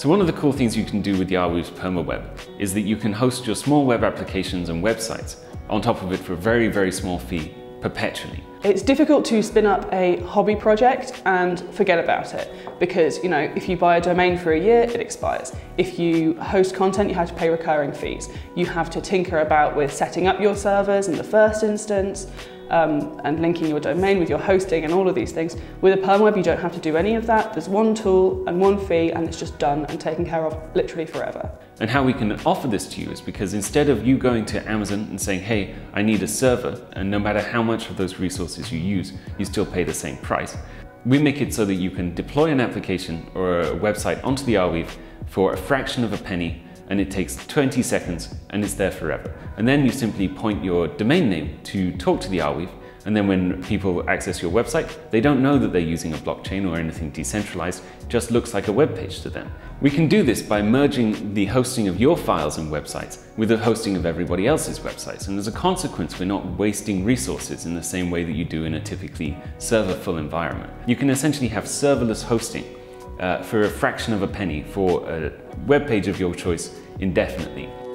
So one of the cool things you can do with the Arweave's PermaWeb is that you can host your small web applications and websites on top of it for a very, very small fee perpetually. It's difficult to spin up a hobby project and forget about it because, you know, if you buy a domain for a year, it expires. If you host content, you have to pay recurring fees. You have to tinker about with setting up your servers in the first instance and linking your domain with your hosting and all of these things. With a PermaWeb, you don't have to do any of that. There's one tool and one fee and it's just done and taken care of literally forever. And how we can offer this to you is because instead of you going to Amazon and saying, hey, I need a server, and no matter how much of those resources you use, you still pay the same price. We make it so that you can deploy an application or a website onto the Arweave for a fraction of a penny, and it takes 20 seconds and it's there forever. And then you simply point your domain name to talk to the Arweave, and then when people access your website, they don't know that they're using a blockchain or anything decentralized, it just looks like a web page to them. We can do this by merging the hosting of your files and websites with the hosting of everybody else's websites. And as a consequence, we're not wasting resources in the same way that you do in a typically server-full environment. You can essentially have serverless hosting for a fraction of a penny for a web page of your choice indefinitely.